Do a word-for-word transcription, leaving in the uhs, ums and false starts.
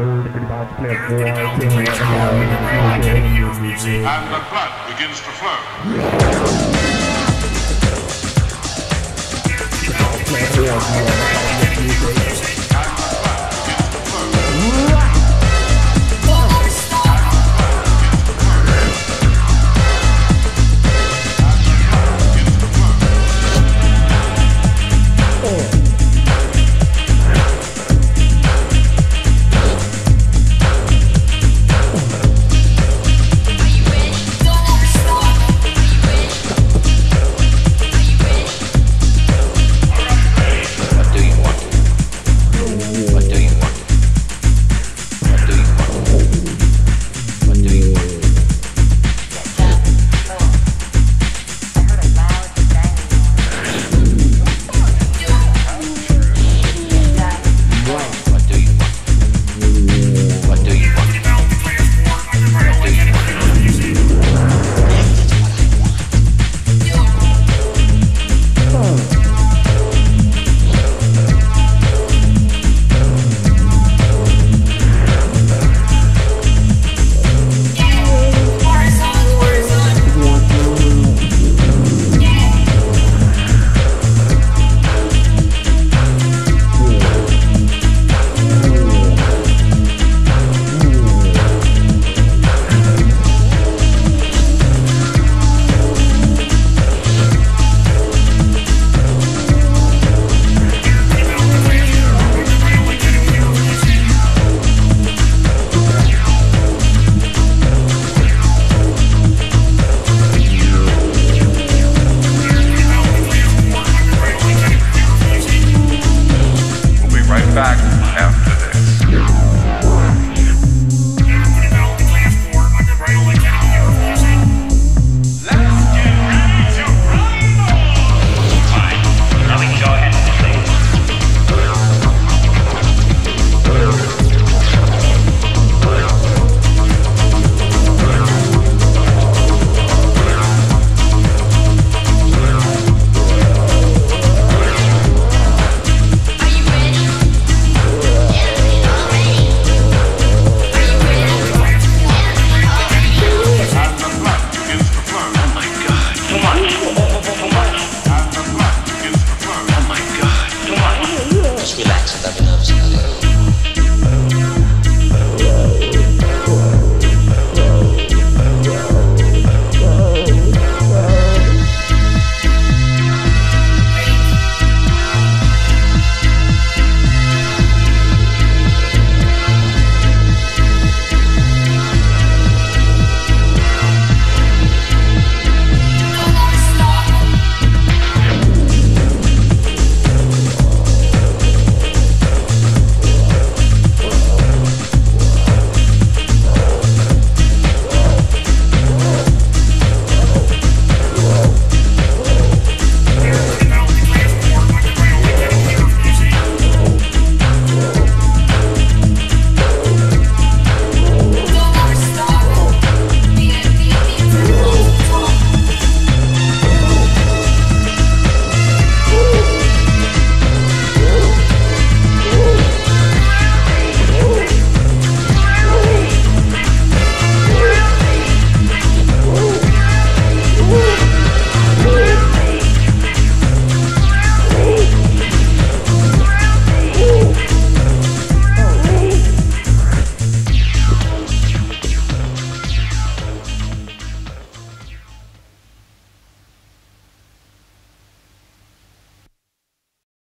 And the blood begins to flow. Back after this.